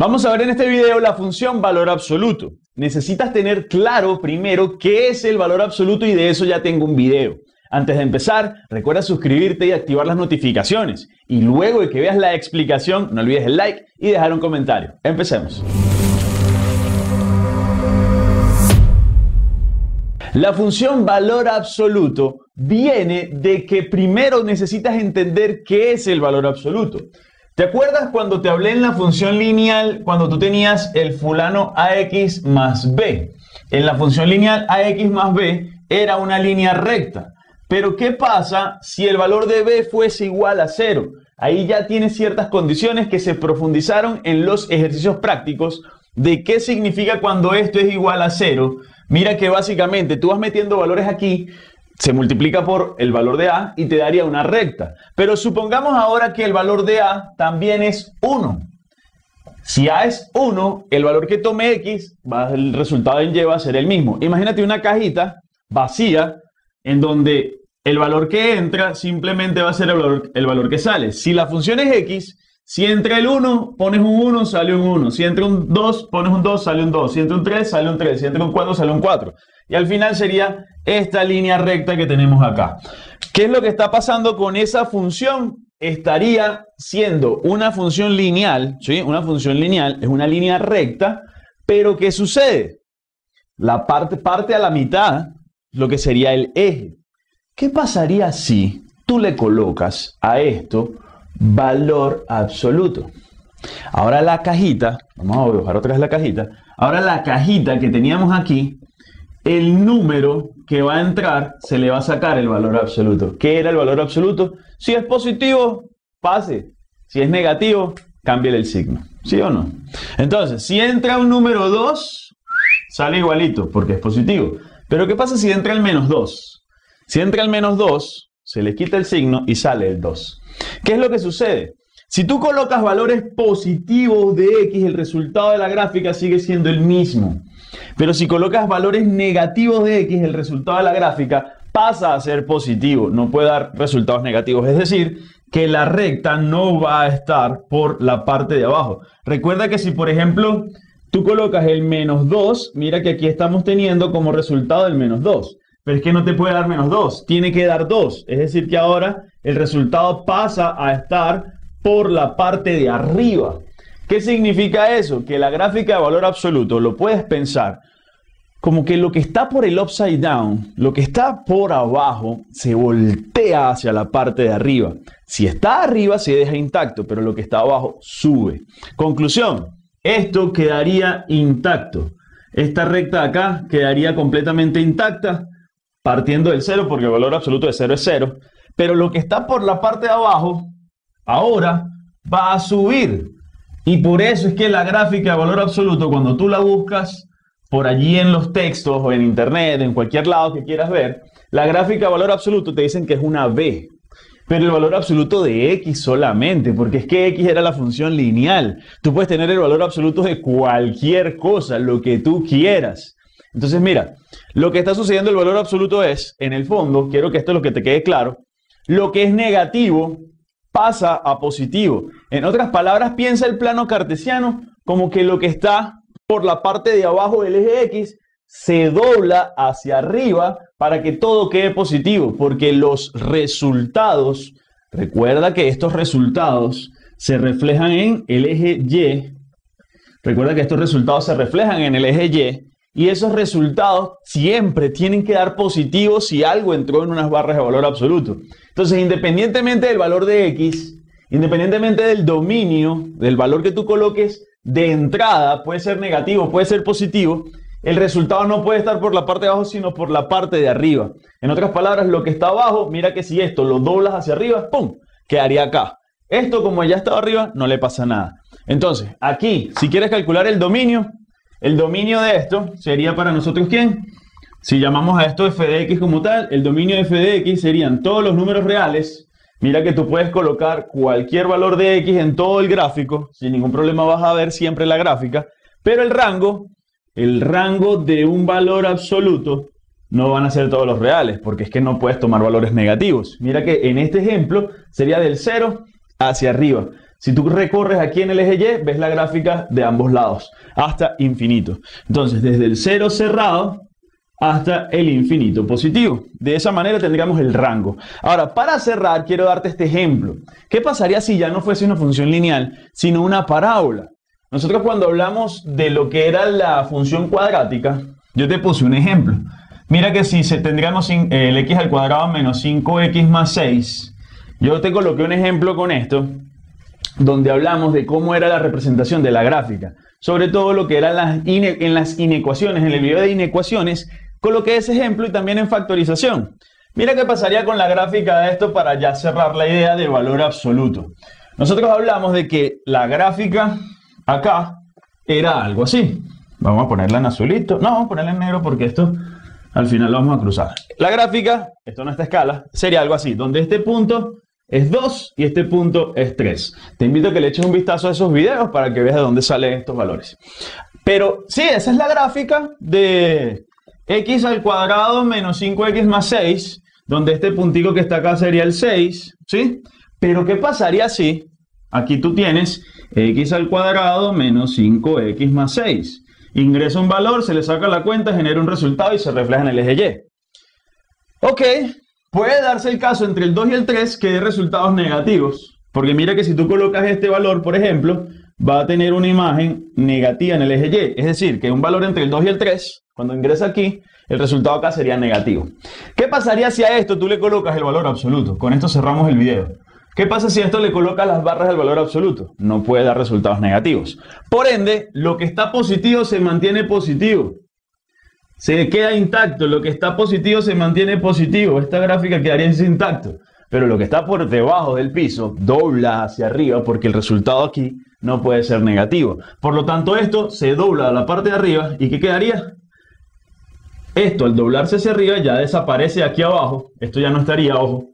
Vamos a ver en este video la función valor absoluto. Necesitas tener claro primero qué es el valor absoluto y de eso ya tengo un video. Antes de empezar, recuerda suscribirte y activar las notificaciones. Y luego de que veas la explicación, no olvides el like y dejar un comentario. Empecemos. La función valor absoluto viene de que primero necesitas entender qué es el valor absoluto. ¿Te acuerdas cuando te hablé en la función lineal cuando tú tenías el fulano ax más b? En la función lineal ax más b era una línea recta. Pero ¿qué pasa si el valor de b fuese igual a 0? Ahí ya tienes ciertas condiciones que se profundizaron en los ejercicios prácticos de qué significa cuando esto es igual a 0. Mira que básicamente tú vas metiendo valores aquí. Se multiplica por el valor de A y te daría una recta. Pero supongamos ahora que el valor de A también es 1. Si A es 1, el valor que tome X, el resultado en Y va a ser el mismo. Imagínate una cajita vacía en donde el valor que entra simplemente va a ser el valor que sale. Si la función es X, si entra el 1, pones un 1, sale un 1. Si entra un 2, pones un 2, sale un 2. Si entra un 3, sale un 3. Si entra un 4, sale un 4. Y al final sería esta línea recta que tenemos acá. ¿Qué es lo que está pasando con esa función? Estaría siendo una función lineal, ¿sí? Una función lineal es una línea recta, pero ¿qué sucede? La parte a la mitad, lo que sería el eje. ¿Qué pasaría si tú le colocas a esto valor absoluto? Ahora la cajita, vamos a dibujar otra vez la cajita. Ahora la cajita que teníamos aquí, el número que va a entrar se le va a sacar el valor absoluto. ¿Qué era el valor absoluto? Si es positivo, pase. Si es negativo, cámbiale el signo. ¿Sí o no? Entonces, si entra un número 2, sale igualito porque es positivo. Pero ¿qué pasa si entra el menos 2? Si entra el menos 2, se le quita el signo y sale el 2. ¿Qué es lo que sucede? Si tú colocas valores positivos de X, el resultado de la gráfica sigue siendo el mismo. Pero si colocas valores negativos de X, el resultado de la gráfica pasa a ser positivo. No puede dar resultados negativos. Es decir, que la recta no va a estar por la parte de abajo. Recuerda que si, por ejemplo, tú colocas el menos 2, mira que aquí estamos teniendo como resultado el menos 2. Pero es que no te puede dar menos 2, tiene que dar 2. Es decir, que ahora el resultado pasa a estar por la parte de arriba. ¿Qué significa eso? Que la gráfica de valor absoluto lo puedes pensar como que lo que está por el upside down, lo que está por abajo, se voltea hacia la parte de arriba. Si está arriba se deja intacto, pero lo que está abajo sube. Conclusión, esto quedaría intacto. Esta recta de acá quedaría completamente intacta partiendo del 0 porque el valor absoluto de 0 es 0. Pero lo que está por la parte de abajo ahora va a subir. Y por eso es que la gráfica de valor absoluto, cuando tú la buscas por allí en los textos o en internet, en cualquier lado que quieras ver, la gráfica de valor absoluto te dicen que es una B. Pero el valor absoluto de X solamente, porque es que X era la función lineal. Tú puedes tener el valor absoluto de cualquier cosa, lo que tú quieras. Entonces mira, lo que está sucediendo el valor absoluto es, en el fondo, quiero que esto es lo que te quede claro, lo que es negativo pasa a positivo. En otras palabras, piensa el plano cartesiano como que lo que está por la parte de abajo del eje X se dobla hacia arriba para que todo quede positivo, porque los resultados, recuerda que estos resultados se reflejan en el eje Y, recuerda que estos resultados se reflejan en el eje Y, y esos resultados siempre tienen que dar positivos si algo entró en unas barras de valor absoluto. Entonces, independientemente del valor de X, independientemente del dominio, del valor que tú coloques de entrada, puede ser negativo, puede ser positivo, el resultado no puede estar por la parte de abajo, sino por la parte de arriba. En otras palabras, lo que está abajo, mira que si esto lo doblas hacia arriba, ¡pum!, quedaría acá. Esto, como ya estaba arriba, no le pasa nada. Entonces, aquí, si quieres calcular el dominio de esto sería para nosotros, ¿quién? Si llamamos a esto f de x como tal, el dominio de f de x serían todos los números reales. Mira que tú puedes colocar cualquier valor de x en todo el gráfico. Sin ningún problema vas a ver siempre la gráfica. Pero el rango de un valor absoluto no van a ser todos los reales. Porque es que no puedes tomar valores negativos. Mira que en este ejemplo sería del 0 hacia arriba. Si tú recorres aquí en el eje Y, ves la gráfica de ambos lados, hasta infinito. Entonces, desde el 0 cerrado hasta el infinito positivo. De esa manera tendríamos el rango. Ahora, para cerrar, quiero darte este ejemplo. ¿Qué pasaría si ya no fuese una función lineal, sino una parábola? Nosotros cuando hablamos de lo que era la función cuadrática, yo te puse un ejemplo. Mira que si tendríamos el x al cuadrado menos 5x más 6, yo te coloqué un ejemplo con esto, donde hablamos de cómo era la representación de la gráfica. Sobre todo lo que eran las inecuaciones, en el video de inecuaciones, coloqué ese ejemplo y también en factorización. Mira qué pasaría con la gráfica de esto para ya cerrar la idea de valor absoluto. Nosotros hablamos de que la gráfica acá era algo así. Vamos a ponerla en azulito. No, vamos a ponerla en negro porque esto al final lo vamos a cruzar. La gráfica, esto no está a escala, sería algo así, donde este punto es 2 y este punto es 3. Te invito a que le eches un vistazo a esos videos para que veas de dónde salen estos valores. Pero sí, esa es la gráfica de x al cuadrado menos 5x más 6, donde este puntico que está acá sería el 6, ¿sí? Pero ¿qué pasaría si aquí tú tienes x al cuadrado menos 5x más 6? Ingresa un valor, se le saca la cuenta, genera un resultado y se refleja en el eje Y. Ok, puede darse el caso entre el 2 y el 3 que dé resultados negativos. Porque mira que si tú colocas este valor, por ejemplo, va a tener una imagen negativa en el eje Y. Es decir, que un valor entre el 2 y el 3, cuando ingresa aquí, el resultado acá sería negativo. ¿Qué pasaría si a esto tú le colocas el valor absoluto? Con esto cerramos el video. ¿Qué pasa si a esto le colocas las barras del valor absoluto? No puede dar resultados negativos. Por ende, lo que está positivo se mantiene positivo. Se queda intacto. Lo que está positivo se mantiene positivo. Esta gráfica quedaría intacto. Pero lo que está por debajo del piso dobla hacia arriba porque el resultado aquí no puede ser negativo. Por lo tanto, esto se dobla a la parte de arriba. ¿Y qué quedaría? Esto al doblarse hacia arriba ya desaparece aquí abajo. Esto ya no estaría, ojo.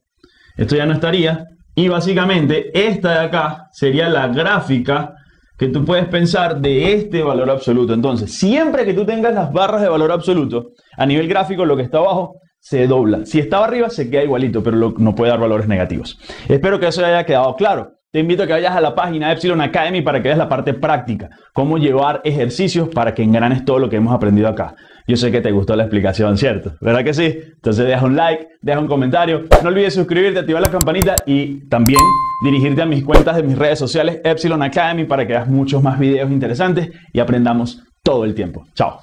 Esto ya no estaría. Y básicamente esta de acá sería la gráfica que tú puedes pensar de este valor absoluto. Entonces, siempre que tú tengas las barras de valor absoluto, a nivel gráfico lo que está abajo se dobla. Si estaba arriba se queda igualito, pero no puede dar valores negativos. Espero que eso haya quedado claro. Te invito a que vayas a la página Épsilon Akdemy para que veas la parte práctica, cómo llevar ejercicios para que engranes todo lo que hemos aprendido acá. Yo sé que te gustó la explicación, ¿cierto? ¿Verdad que sí? Entonces deja un like, deja un comentario, no olvides suscribirte, activar la campanita y también dirigirte a mis cuentas de mis redes sociales Épsilon Akdemy para que veas muchos más videos interesantes y aprendamos todo el tiempo. Chao.